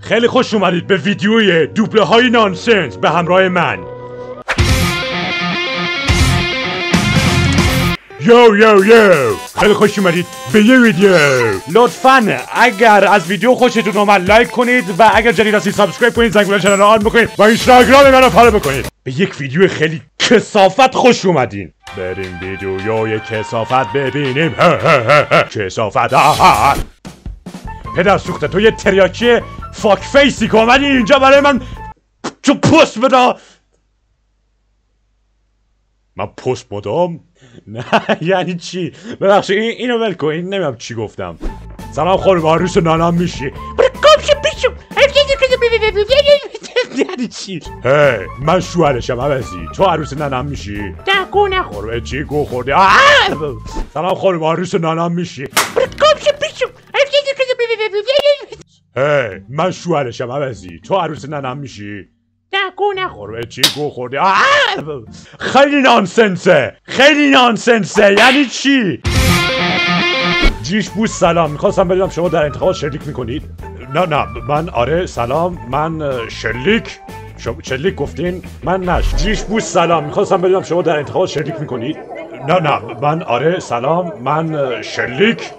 خیلی خوش اومدید به ویدیوی دوبله های نانسنس به همراه من. یو یو یو، خیلی خوش اومدید به یه ویدیو. لطفاً اگر از ویدیو خوشتون اومد لایک کنید و اگر جدید هستید سابسکرایب کنید، زنگ بلال چنل رو آن بکنید و اینستاگرام منو فالو بکنید. به یک ویدیو خیلی کثافت خوش اومدین. بریم ویدیوی کثافت ببینیم. کثافت. پدر سوخته تو یه تریاکی فاک فیسی که اومدی اینجا برای من چو پست بدا. من پست بدم؟ نه یعنی چی؟ ببخشید اینو ول کن، این نمیدونم چی گفتم. سلام خانم، عروس ننم میشی. یعنی چی؟ هی من شوهرشم عوضی، تو عروس ننم میشی؟ نه گو نخور. چی گو خورده؟ سلام خانم، عروس ننم میشی. هی من شوهرشم عوضی، تو عروس ننم میشی؟ نه گو نخور. چی گو خورده؟ خیلی نانسنسه، خیلی نانسنسه. یعنی چی؟ جیش بوس سلام، میخواستم بدونم شما در انتخابات شریک میکنید؟ نه من آره. سلام من شلیک. شلیک گفتین؟ من نش. جیش بوس سلام، میخواستم بدونم شما در انتخابات شریک میکنید؟ نه من آره. سلام من شلیک.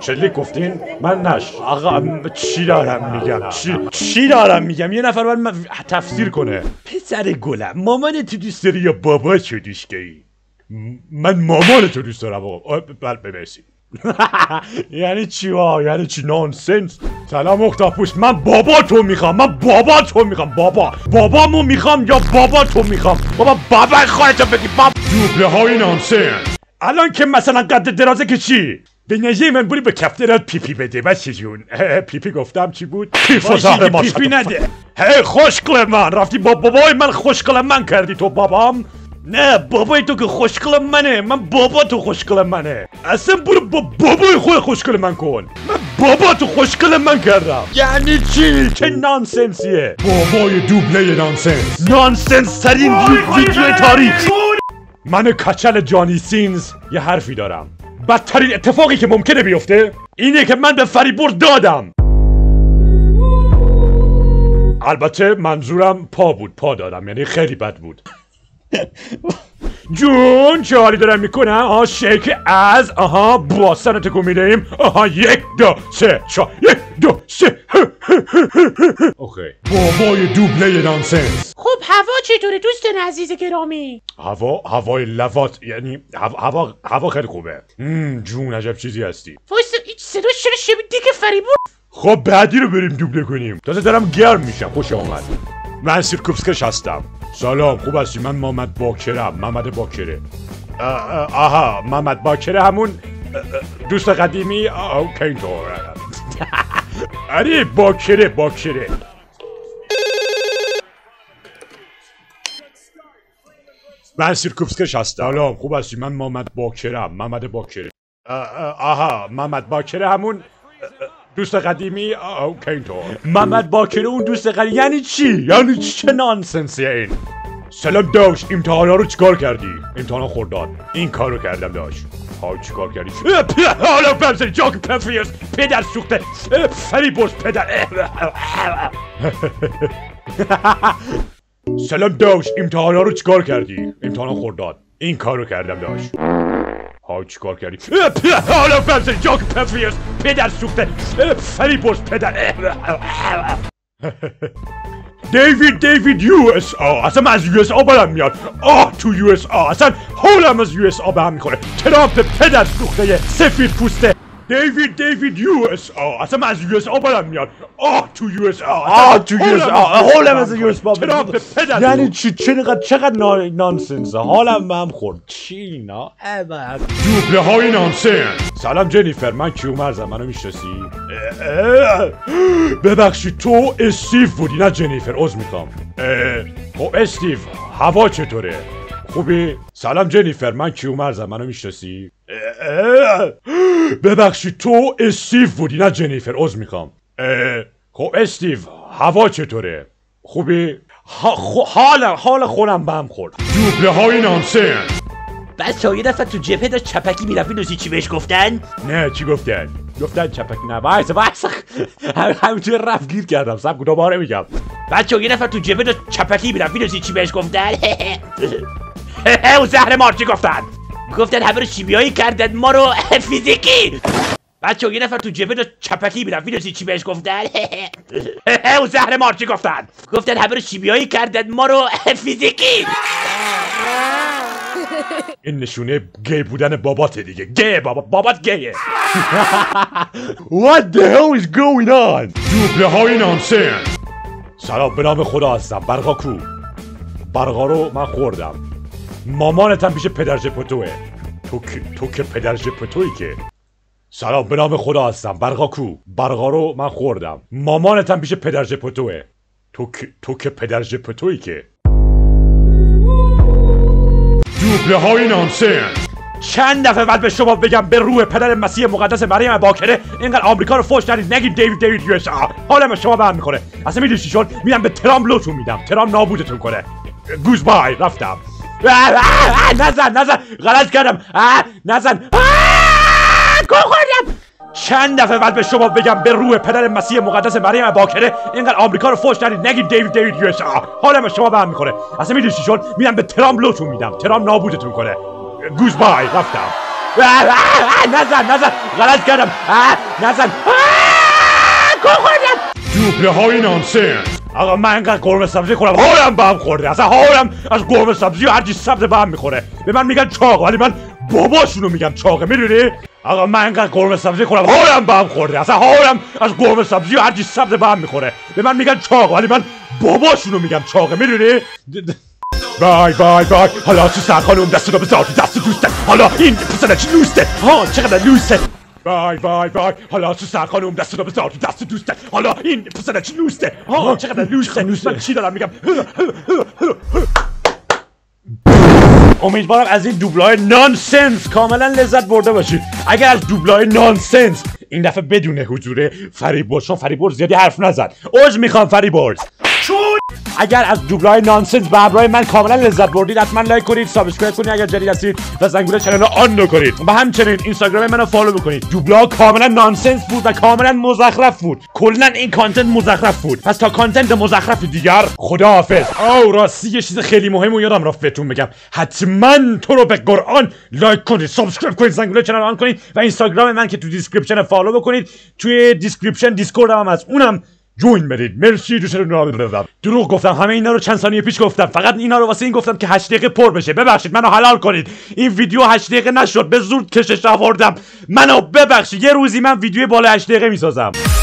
شلیک گفتین؟ من نش. آقا چی دارم میگم؟ چی دارم میگم؟ یه نفر باید تفسیر کنه. پسر گلم، مامان تو دوست داری یا بابا چو دوست داری؟ من مامان تو دوست دارم آقا. ببرسید. یعنی چی وا؟ یعنی چی؟ نانسنس. سلام اختاپوس، من بابا تو میخوام. بابامو میخوام یا بابا تو میخوام. بابا خودت بگی. دوبله های نانسنس. الان که مثلا قد درازه که چی؟ به نظر من بوری به کفترات پیپی بده بچه جون. پیپی گفتم چی بود؟ پیپی نده. هی خوشگل من، رفتی با بابای من خوشگل من کردی تو. بابام؟ نه بابای تو که خوشگل منه. من بابا تو خوشگل منه. اصلا برو با بابای خود خوشگل من کن. من بابا تو خوشگل من کردم. یعنی چی؟ چه نانسنسیه؟ بابای دوبله نانسنس. نانسنس ترین ویدیو تاریخ. من کچل جانی سینز یه حرفی دارم. بدترین اتفاقی که ممکنه بیفته اینه که من به فریبرد دادم. البته منظورم پا بود، پا دادم یعنی خیلی بد بود. جون چه حالی دارم میکنم؟ آها شیک از آها باستن رو تکون میدهیم. آها 1 2 3 4 1 2 3. اوکی بابای دوبله نانسنس. خب هوا چطوره دوستن عزیز گرامی؟ هوای لوات. یعنی هوا خیلی خوبه. جون عجب چیزی هستی. وایسا هیچ صدا چرا شبیدی که فریبرد. خب بعدی رو بریم دوبله کنیم. تازه دارم گرم میشم. خوش آمد، من سیرکوفسکش هستم. سلام خوب هستی؟ من محمد باکرم. محمد باکره. آها محمد باکره همون دوست قدیمی. اوکی اینطوره. آره باکره. من سیرکوفسکش هستم. سلام خوب هستی؟ من محمد باکرم. محمد باکره. آها محمد باکره همون دوست قدیمی. اوکی اینطور. محمد باکر اون دوست قدیمی. یعنی چی؟ یعنی چه نانسنسیه این؟ سلام داش، امتحانا رو چیکار کردی؟ امتحانا خرداد. این کارو کردم داش. ها چیکار کردی؟ حالا بپرس جوک پرفیوس پدر سوخته. فریبرد پدر. سلام داش، امتحانا رو چیکار کردی؟ امتحانا خرداد. این کارو کردم داش. ها چیکار کردی؟ حالا بپرس جوک پرفیوس پدر سوخته. فریبرد پدر. دیوید USA. اصلا من از USA برم میاد. آه تو USA اصلا حالم از USA برم میخوره. ترامپ پدر سوخته سفید پوسته. دیوید USA. اصلا من از USA برم میاد. آه تو USA. حالم از USA. ترامپ پدر. یعنی چی؟ چقدر نانسنسه. حالم به هم خورد. چی نه؟ دوبله های نانسنس. سلام جنیفر، من کیومرزم. منو میشناسی؟ ببخشید تو استیو بودی نه جنیفر؟ عذر میخوام. خب استیو هوا چطوره؟ خوبی؟ سلام جنیفر، من کیومرزم. منو میشناسی؟ ببخشید تو استیو بودی نه جنیفر؟ عذر میخوام. خب استیو هوا چطوره؟ خوبی؟ حال خودم بهم خورد. دوبله های نانسنس. بس تا یه دفعه تو جبهه داشت چپکی میرفت. میدونی چی بهش گفتن؟ نه چی گفتن؟ گفتن چپک نباید بس همینجور رفت گیر کردم. سب کنم دوباره میگم بچه یه نفر تو جبه دو چپکی میرم. میدونی چی بهش گفتن؟ اون زهر مارچی گفتن، گفتن همه رو شیمیایی کردن ما رو فیزیکی. بچه یه نفر تو جبه دو چپکی میرم. میدونی چی بهش گفتن؟ اون زهر مارچی گفتن، گفتن همه رو شیمیایی کردن ما رو فیزیکی. این نشونه گی بودن باباته دیگه. گی بابا، بابات گیه. What the hell is going on؟ دوبله های نانسنس. سلام به نام خدا هستم. برقا کو؟ برقا رو من خوردم. مامانتم پیش پدر جپتوه. تو که پدر جپتویی که. سلام به نام خدا هستم. برقا کو؟ برقا رو من خوردم. مامانتم پیش پدر جپتوه. تو که پدر جپتویی که. دوبله های نانسنس. چند دفعه بعد به شما بگم به روح پدر مسیح مقدس مریم باکره اینقدر آمریکا رو فوش ندید، نگید دیوید یو اس ا. حالم شما برم میکنه. اصلا میدونی چی شد؟ میرم به ترامپ لوتون میدم، ترامپ نابودتون کنه. گوز بای، رفتم. نزن غلط کردم. نزن گل خوردم. چند دفعه بعد به شما بگم به روح پدر مسیح مقدس مریم باکره اینقدر آمریکا رو فوش ندید، نگید دیوید یو اس ا. حالم شما برم میکنه. اصلا میدونی چی شد؟ میرم به ترامپ لوتون میدم، ترامپ نابودتون کنه. گوز بای، رفتم. نزن غلط کردم. نزن گل خوردم. دوبله های نانسنس. آقا من اینقدر قرمه سبزی خورم حالم به هم خورده. اصلا حالم از قرمه سبزی و هرچی سبز به هم میخوره. به من میگن چاق ولی من باباشونو میگم چاقه، میدونی؟ آقا من اینقدر قرمه سبزی خورم حالم به هم خورده. اصلا حالم از قرمه سبزی و هرچی سبز به هم میخوره. به من میگن چاق ولی من باباشونو میگم چاقه، میدونی؟ بای حالا سوسن خانم دستو بذار دست دوسته. حالا این پسرش لوسته، ها چقدر لوسته. بای حالا سوسن خانم دستو بذار دست دوسته. حالا این پسرش لوسته، ها چقدر لوسته. من چی دارم میگم؟ امیدوارم از این دوبلای نانسنس کاملا لذت برده باشید. اگر از دوبلای نانسنس این دفعه بدون حضور فریبرز، فریبرز زیادی حرف نزد، عذر میخوام فریبرز. اگر از دوبلای نانسنس به همراه من کاملا لذت بردید حتما لایک کنید، سابسکرایب کنید اگر جدید هستید و زنگوله چنل رو آن کنید و همچنین اینستاگرام منو فالو بکنید. دوبلا کاملا نانسنس بود و کاملا مزخرف بود. کلا این کانتنت مزخرف بود. پس تا کانتنت مزخرف دیگر خداحافظ. او راستی یه چیز خیلی مهم و یادم رفت بهتون بگم، حتما تو رو به قرآن لایک کنید، سابسکرایب کنید، زنگوله چنل آن کنید و اینستاگرام من که تو دیسکریپشن فالو بکنید. توی دیسکریپشن دیسکورد هم از اونم جوین برید. مرسی دوستان. دروغ گفتم، همه اینا رو چند ثانیه پیش گفتم. فقط اینا رو واسه این گفتم که 8 دقیقه پر بشه. ببخشید، منو حلال کنید. این ویدیو 8 دقیقه نشد، به زور کشش آوردم. منو ببخشید. یه روزی من ویدیو بالا 8 دقیقه میسازم.